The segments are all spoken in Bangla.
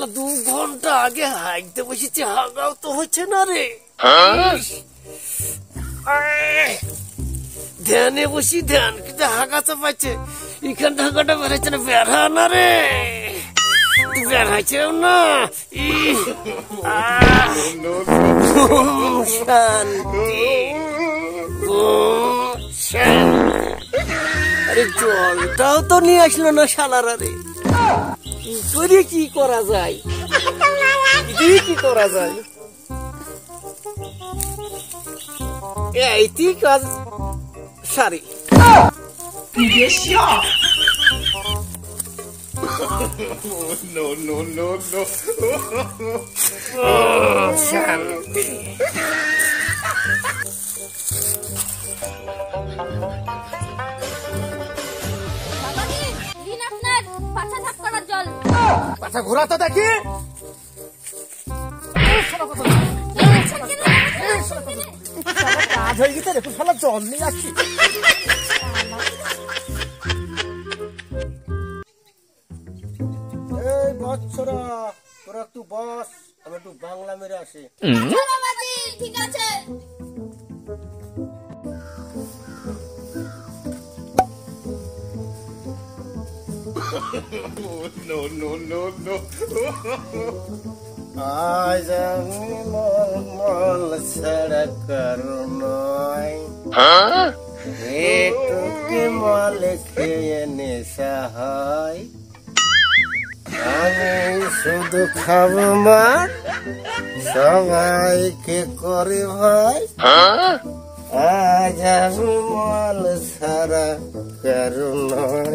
শালা 2 ঘন্টা আগে হাঁটতে বসেছি, হাগাও তো হচ্ছে না রে। ধ্যানে বসি, ধ্যান কিন্তু হাগাতে পারছে, এখান হাগাটা বেড়াচ্ছে না, বেড়া না রে, বেড়াইছেও না। আরে জলটাও তো নিয়ে আসলো না শালারা রে, কি করা যায়, কি করা যায়, এইটি কাজ সারি। আচ্ছা ঘোরা তো দেখি, কাজ হয়ে গেছে, দেখুন ফেলা জল নিয়ে আসছি। এই বৎসরা তোরা একটু বস, আমি একটু বাংলা মেরে আসি। ঠিক আছে, শুধু খাবো মা, সবাইকে করে ভাই, আজ আমি মল সারা করুণায়,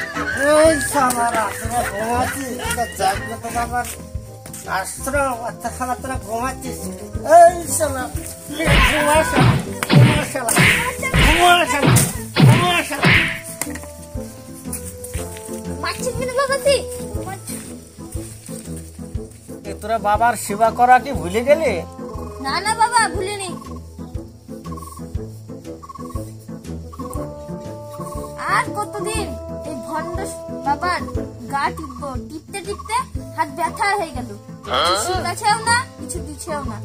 তোরা বাবার সেবা করা কি ভুলে গেলে? না না বাবা ভুলিনি, আর কতদিন এই ভণ্ড বাবার গা টিপবো? টিপতে টিপতে হাত ব্যথা হয়ে গেল, কিছু কাছেও না কিছু দিছেও না,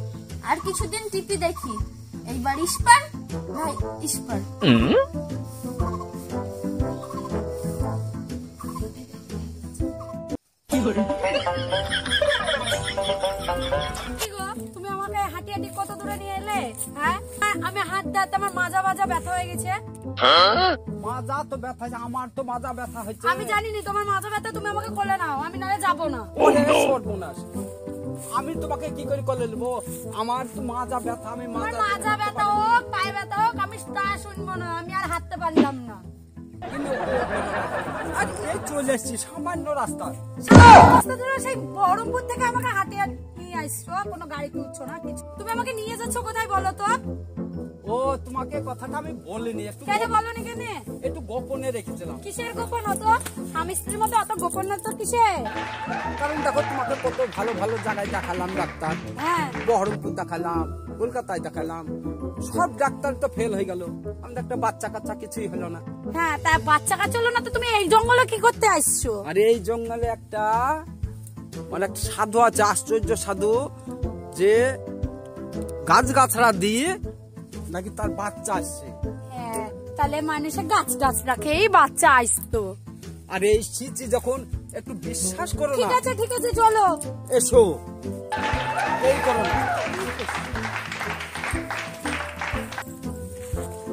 আর কিছুদিন টিপি দেখি, এইবার ইস্পার ভাই ইস্পার। কত দূরে নিয়ে এলে? হ্যাঁ আমি হাত দাঁত আমার মাজা মাজা ব্যথা হয়ে গেছে। মাজা তো ব্যথা, আমার তো মাজা ব্যথা হচ্ছে। আমি জানিনি তোমার মাজা ব্যথা, তুমি আমাকে কোলে নাও, আমি নালে যাবো না। আমি তোমাকে কি করে কোলে নেবো? আমার তো মাজা ব্যথা, আমি মাজা ব্যথা হোক পায়ে ব্যথা হোক আমি তা শুনবো না, আমি আর হাঁটতে পারলাম না। চলে এসছি সামান্য রাস্তা, সেই বহরমপুর থেকে আমাকে হাঁটে নিয়ে আসছো, কোনো গাড়ি তুলছো না কিছু, তুমি আমাকে নিয়ে যাচ্ছ কোথায় বলো তো? ও তোমাকে কথাটা আমি বলিনি, একটু বলনি কেন? একটু গোপনে রেখেছিলাম। কিসের গোপন? হতো স্বামী স্ত্রীর মতো অত গোপন না তো। কিসের? কারণ দেখো তোমাকে কত ভালো ভালো জায়গায় দেখালাম ডাক্তার, হ্যাঁ বহরমপুর দেখালাম, কলকাতায় দেখালাম, সব ডাক্তার তো ফেল হয়ে গেল, আমাদের একটা বাচ্চা কাচ্চা কিছুই হলো না। হ্যাঁ তা বাচ্চা কাচ্চা হলো না তো তুমি এই জঙ্গলে কি করতে আসছো? আরে এই জঙ্গলে একটা অনেক সাধু আছে, আশ্চর্য সাধু, যে গাছ গাছড়া দিয়ে নাকি তার বাচ্চা আসছে। হ্যাঁ তাহলে মানুষে গাছ গাছ রাখে, এই বাচ্চা আসতো। আরে এই সিচি যখন একটু বিশ্বাস করো না। ঠিক আছে ঠিক আছে চলো, এসো এই করো।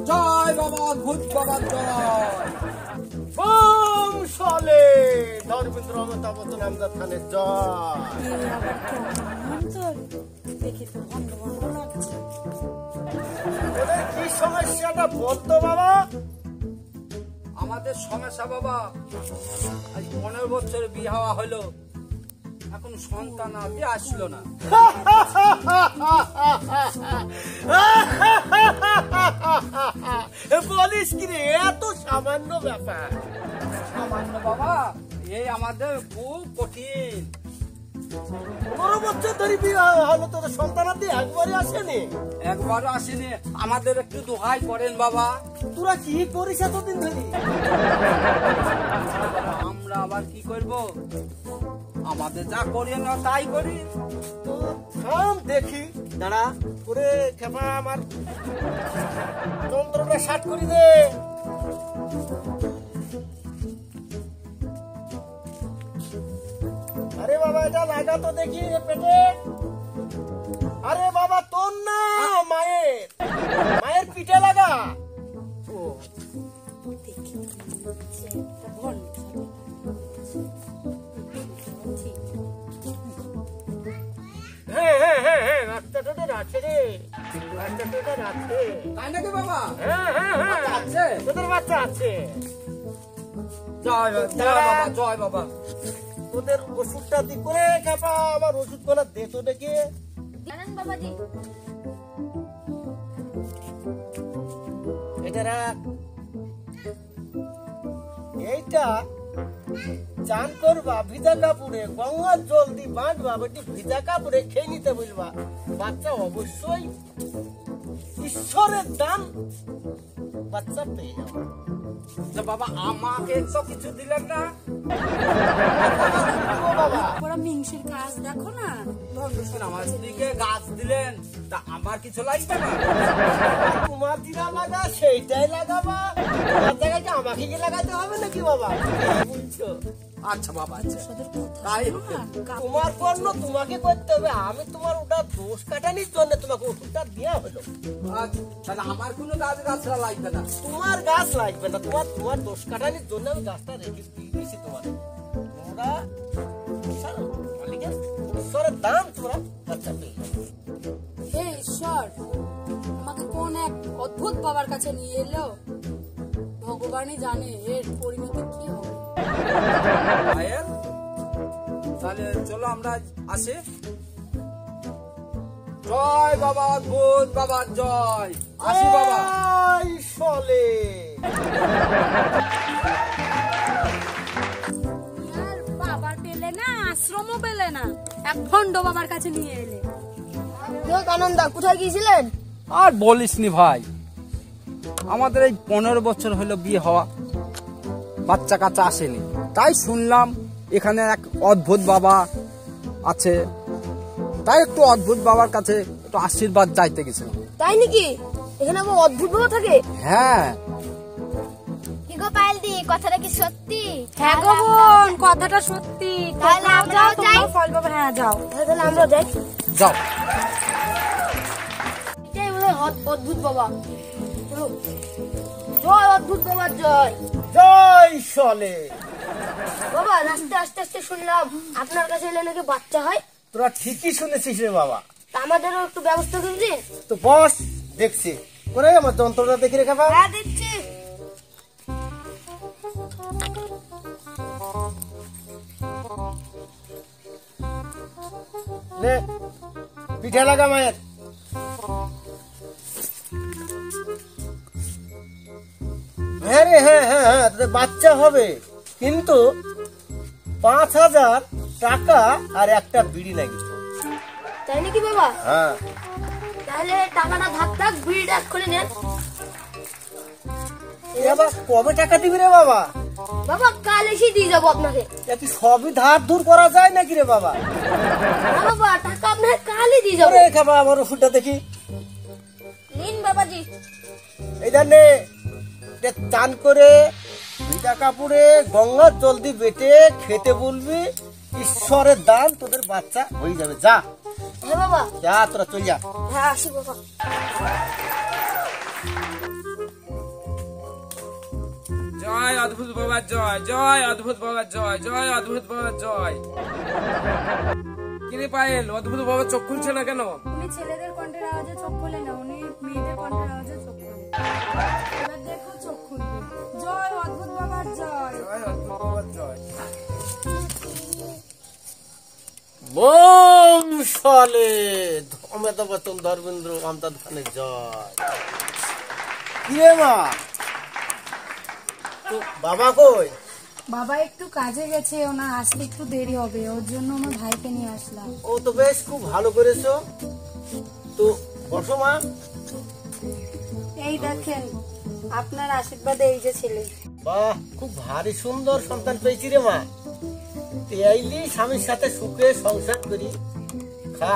জয় বাবা ভূত বাবা জয়, ওম সালে ধর্মেন্দ্র অমতা বচন আমদার খানের জয়। দেখি তো বন্ধ বন্ধ লাগছে, ওদের কি সমস্যাটা বলতো বাবা? আমাদের সমস্যা বাবা, আজ 15 বছর বিয়ে হওয়া হলো, কোনো সন্তান আদি আসলো না। বলিস কি রে, এত সামান্য ব্যাপার? সামান্য বাবা, এই আমাদের খুব কঠিন। 15 বছর ধরে বিয়ে হলো, তোর সন্তানাদি একবারই আসেনি। একবারও আসেনি। আমাদের একটু দোহাই করেন বাবা। তোরা কি করিস এতদিন ধরে? আমরা আবার কি করব, আমাদের যা করি না তাই করি। তো থাম দেখি, দাঁড়া, পুরে খেপা আমার যন্ত্রটা শার্ট করে দে। আরে বাবা, এটা লাগা তো দেখি পেটে। আরে বাবা, তোর না, মায়ের, মায়ের পিঠে লাগা। ও দেখি বাচ্চা আছে। জয় বাবা, জয় বাবা। তোদের ওষুধটা দি করে কাপা, আমার ওষুধ গুলা দে তো দেখি। এটা রাখ, এইটা চান করবা ভিজা কাপড়ে, গঙ্গার জল দি বাঁধবা, বেটি ভিজা কাপড়ে খেয়ে নিতে বলবা। বাচ্চা অবশ্যই ঈশ্বরের দান, বাচ্চা পেয়ে যাবা। বাবা, আমাকে তো কিছু দিলেন না। আমার কিছু লাগবে না, তোমার দিরা লাগা, সেইটাই লাগাবা। আমাকে কি লাগাতে হবে নাকি বাবা? বুঝছো? আচ্ছা বাবা, তোমার কর্ম তোমাকে করতে হবে। আমি তোমার ওটা দোষ কাটানোর জন্য তোমাকে ওষুধটা দেওয়া হলো। তাহলে আমার কোনো গাছটা লাগবে না। তোমার গাছ লাগবে না, তোমার তোমার দোষ কাটানোর জন্য আমি গাছটা রেখে দিয়েছি। তোমার তোমরা ঈশ্বরের দাম, তোমরা গাছটা পেয়ে হে ঈশ্বর। আমাকে কোন এক অদ্ভুত বাবার কাছে নিয়ে এলো, ভগবানই জানে এর পরিণতি কি হবে। তাহলে চলো আমরা আসি। জয় বাবা, অদ্ভুত বাবা, জয়। আসি বাবা, চলে। আর বাবা পেলে না, আশ্রমও পেলে না, এক ভণ্ড বাবার কাছে নিয়ে এলে। আনন্দা, কোথায় গিয়েছিলেন? আর বলিস নি ভাই, আমাদের এই 15 বছর হলো বিয়ে হওয়া, বাচ্চা কাচ্চা আসেনি। তাই শুনলাম এখানে এক অদ্ভুত বাবা আছে, তাই একটু অদ্ভুত বাবার কাছে একটু আশীর্বাদ চাইতে গেছিলাম। তাই নাকি? এখানে আমার অদ্ভুত বাবা থাকে? হ্যাঁ। কি গো পালদি, কথাটা কি সত্যি? হ্যাঁ গো বোন, কথাটা সত্যি। তাহলে আমরাও যাই। ফল বাবা, হ্যাঁ যাও। তাহলে আমরা যাই। যাও। এটাই বলে অদ্ভুত বাবা। জয় অদ্ভুত বাবা, জয়। জয় চলে। বাবা, আস্তে আস্তে আস্তে শুনলাম আপনার কাছে এলে নাকি বাচ্চা হয়। তোরা ঠিকই শুনেছিস রে বাবা। আমাদেরও একটু ব্যবস্থা করে দিস তো। বস দেখছি, ওরে আমার যন্ত্রটা দেখে রেখে বাবা। হ্যাঁ দিচ্ছি। নে, পিঠে লাগা মায়ের। হ্যাঁ রে, হ্যাঁ হ্যাঁ হ্যাঁ, তোদের বাচ্চা হবে, কিন্তু 5000 টাকা আর একটা বিড়ি লাগবে। তাই নাকি বাবা? হ্যাঁ। তাহলে টাকাটা ভাগ ভাগ বিড়ি ডাক করে নেন। বাবা কবে টাকা দিবি রে বাবা? বাবা কাল এসে দিয়ে যাবো আপনাকে। তুই সবই ধার দূর করা যায় নাকি রে বাবা? বাবা টাকা আপনাকে কালই দিয়ে যাবো। রেখা বাবা, আমার ওষুধটা দেখি। নিন বাবাজি। এই জানে চান করে ভিজা কাপড়ে গঙ্গার জল দিয়ে বেটে খেতে বলবি, ঈশ্বরের দান, তোদের বাচ্চা হয়ে যাবে। যা। হ্যাঁ বাবা, যা তোরা চল যা। হ্যাঁ আসি বাবা। জয় অদ্ভুত বাবা, জয়। জয় অদ্ভুত বাবা, জয়। জয় অদ্ভুত বাবা, জয়। কিরে পায়েল, অদ্ভুত বাবা চোখ খুলছে না কেন? উনি ছেলেদের কণ্ঠের আওয়াজে চোখ খোলে না, উনি মেয়েদের কণ্ঠের আওয়াজে চোখ খোলে। এবার দেখো চোখ খুলবে। জয় অদ্ভুত বাবা, জয়। জয় অদ্ভুত বাবা, জয়। ধর্মেন্দ্র আমদাদ খানের জয়। কিরে মা, বাবা কই? বাবা একটু কাজে গেছে, ওনা আসলে একটু দেরি হবে, ওর জন্য আমার ভাইকে নিয়ে আসলাম। ও তো বেশ, খুব ভালো করেছো। তো বসো মা। এই দেখেন আপনার আশীর্বাদে এই যে ছেলে। বাহ, খুব ভারী সুন্দর সন্তান পেয়েছি রে মা। এইলি স্বামীর সাথে সুখে সংসার করি খা।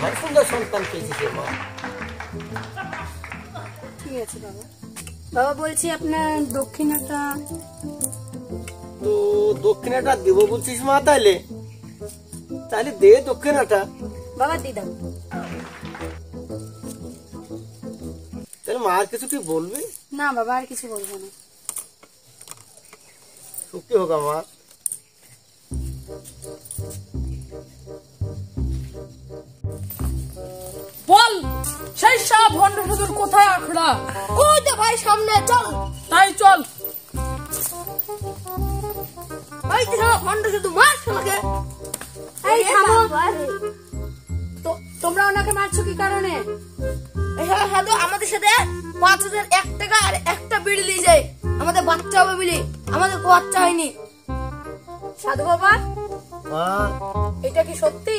ভারী সুন্দর সন্তান পেয়েছি রে মা। ঠিক আছে বাবা। বাবা বলছি আপনার দক্ষিণাটা। তো দক্ষিণাটা দেব বলছিস মা? তাইলে তাইলে দে দক্ষিণাটা বাবা, দি দাও। তাহলে মা আর কিছু কি বলবি? না বাবা, আর কিছু বলবো না। সুখী হোক মা। বল, সেই সব ভণ্ড ঠাকুর কোথায় আখড়া? ওই তো ভাই সামনে, চল। তাই চল। ওই তো ভণ্ড ঠাকুর, মার ওকে। এই থামো, তো তোমরা ওনাকে মারছো কি কারণে? এই হাদু আমাদের সাথে 5001 টাকা আর একটা বিড়ি নিয়ে যায়। আমাদের বাচ্চা হবে বলি, আমাদের বাচ্চা হয়নি। সাধু বাবা, এটা কি সত্যি?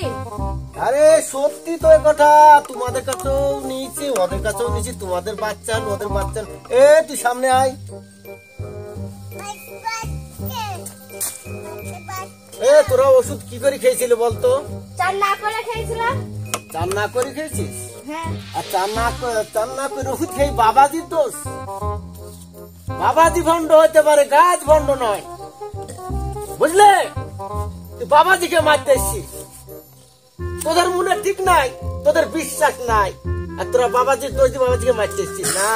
আরে সত্যি তো কথা। তোমাদের কাছেও নিয়েছি, ওদের কাছেও নিয়েছি। তোমাদের বাচ্চা, ওদের বাচ্চা। এ তুই সামনে আয়। এ তোরা ওষুধ কি করে খেয়েছিল বলতো? চার না করে খেয়েছিলাম। চার না করে খেয়েছিস? হ্যাঁ। আর চার না করে ওষুধ খেয়ে বাবাজির দোষ। বাবাজি ভণ্ড হতে পারে, গাছ ভণ্ড নয়, বুঝলে? তুই বাবাজিকে মারতে এসছিস। তোদের মনে ঠিক নাই, তোদের বিশ্বাস নাই, আর তোরা বাবাজি বাবাজিকে মারতে এসছিস না।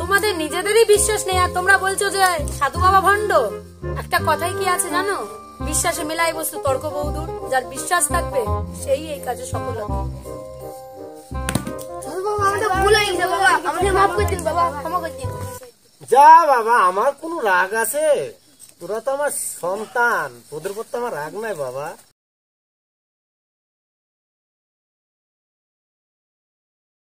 তোমাদের নিজেদেরই বিশ্বাস নেই, আর তোমরা বলছো যে সাধু বাবা ভণ্ড। একটা কথাই কি আছে জানো? বিশ্বাসে মেলাই বস্তু, তর্ক বহুদূর। যার বিশ্বাস থাকবে সেই এই কাজে সফল হবে। যা বাবা, আমার কোন রাগ আছে? তোরা তো আমার সন্তান, তোদের পর তো আমার রাগ নাই বাবা।